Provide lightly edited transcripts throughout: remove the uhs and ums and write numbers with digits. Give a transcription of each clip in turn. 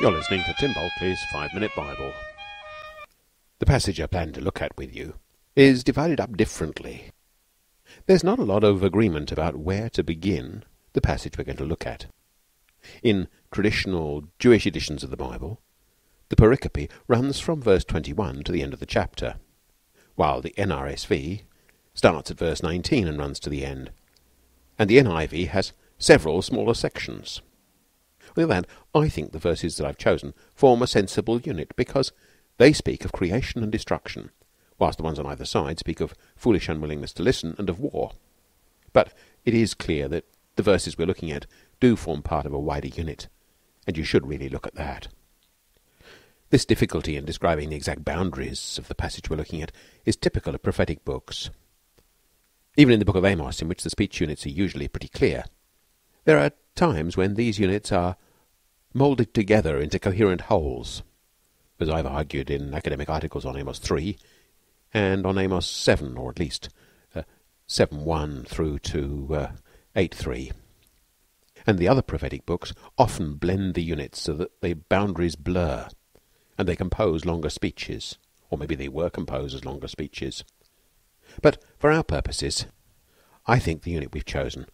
You're listening to Tim Bulkley's 5-Minute Bible. The passage I plan to look at with you is divided up differently. There's not a lot of agreement about where to begin the passage we're going to look at. In traditional Jewish editions of the Bible, the pericope runs from verse 21 to the end of the chapter, while the NRSV starts at verse 19 and runs to the end, and the NIV has several smaller sections. On the other hand, I think the verses that I've chosen form a sensible unit because they speak of creation and destruction, whilst the ones on either side speak of foolish unwillingness to listen and of war. But it is clear that the verses we're looking at do form part of a wider unit, and you should really look at that. This difficulty in describing the exact boundaries of the passage we're looking at is typical of prophetic books. Even in the book of Amos, in which the speech units are usually pretty clear, there are times when these units are moulded together into coherent wholes, as I've argued in academic articles on Amos 3 and on Amos 7, or at least 7:1 through to 8:3. And the other prophetic books often blend the units so that the boundaries blur, and they compose longer speeches, or maybe they were composed as longer speeches. But for our purposes, I think the unit we've chosen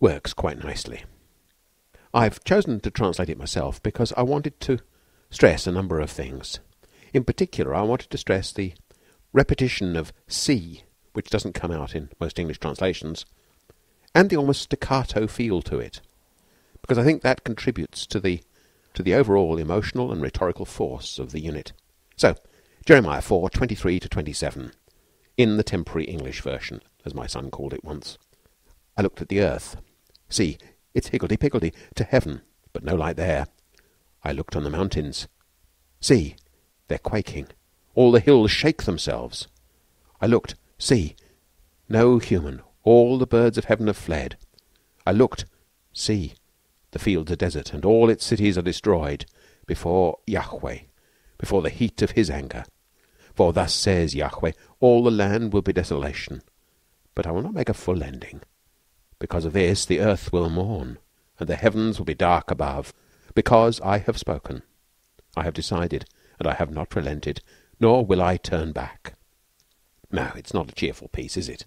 works quite nicely. I've chosen to translate it myself because I wanted to stress a number of things. In particular, I wanted to stress the repetition of see, which doesn't come out in most English translations, and the almost staccato feel to it, because I think that contributes to the overall emotional and rhetorical force of the unit. So, Jeremiah 4:23 to 27, in the Temporary English Version, as my son called it once. I looked at the earth. See, it's higgledy-piggledy to heaven, but no light there. I looked on the mountains. See, they're quaking. All the hills shake themselves. I looked. See, no human. All the birds of heaven have fled. I looked. See, the fields are desert, and all its cities are destroyed before Yahweh, before the heat of his anger. For thus says Yahweh, all the land will be desolation, but I will not make a full ending. Because of this the earth will mourn, and the heavens will be dark above, because I have spoken, I have decided, and I have not relented, nor will I turn back. Now, it's not a cheerful piece, is it?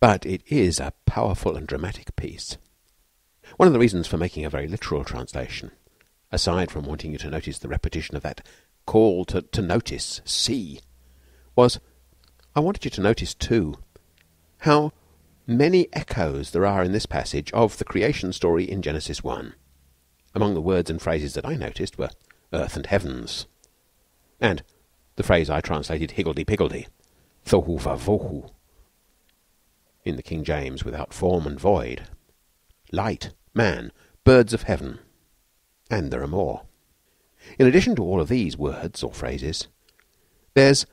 But it is a powerful and dramatic piece. One of the reasons for making a very literal translation, aside from wanting you to notice the repetition of that call to notice, see, was I wanted you to notice, too, how many echoes there are in this passage of the creation story in Genesis 1. Among the words and phrases that I noticed were earth and heavens, and the phrase I translated higgledy-piggledy, tho-hu-va-vo-hu, in the King James, without form and void, light, man, birds of heaven, and there are more. In addition to all of these words or phrases, there's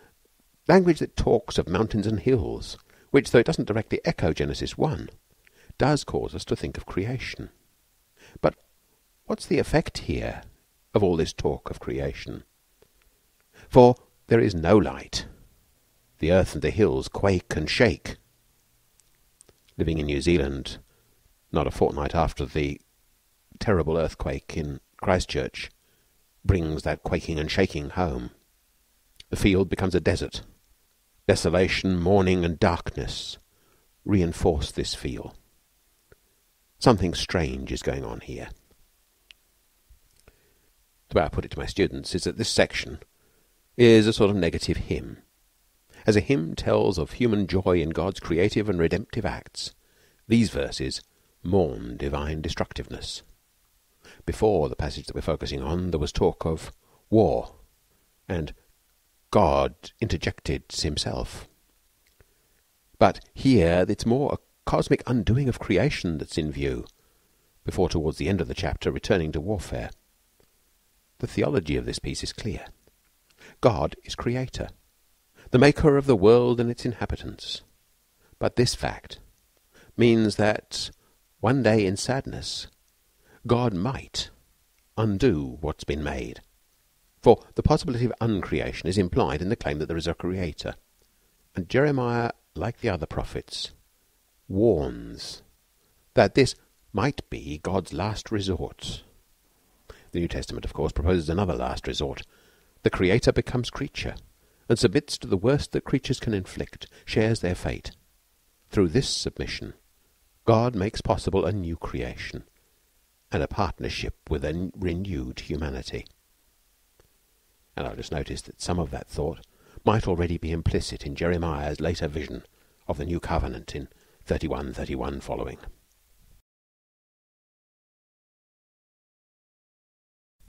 language that talks of mountains and hills, which, though it doesn't directly echo Genesis 1, does cause us to think of creation. But what's the effect here of all this talk of creation? For there is no light. The earth and the hills quake and shake. Living in New Zealand, not a fortnight after the terrible earthquake in Christchurch, brings that quaking and shaking home. The field becomes a desert. Desolation, mourning, and darkness reinforce this feel. Something strange is going on here. The way I put it to my students is that this section is a sort of negative hymn. As a hymn tells of human joy in God's creative and redemptive acts, these verses mourn divine destructiveness. Before the passage that we're focusing on, there was talk of war, and God interjected himself. But here it's more a cosmic undoing of creation that's in view, before towards the end of the chapter returning to warfare. The theology of this piece is clear. God is creator, the maker of the world and its inhabitants. But this fact means that one day in sadness, God might undo what's been made. For the possibility of uncreation is implied in the claim that there is a creator. And Jeremiah, like the other prophets, warns that this might be God's last resort. The New Testament, of course, proposes another last resort. The Creator becomes creature, and submits to the worst that creatures can inflict, shares their fate. Through this submission, God makes possible a new creation, and a partnership with a renewed humanity. And I've just noticed that some of that thought might already be implicit in Jeremiah's later vision of the New Covenant in 31:31 following.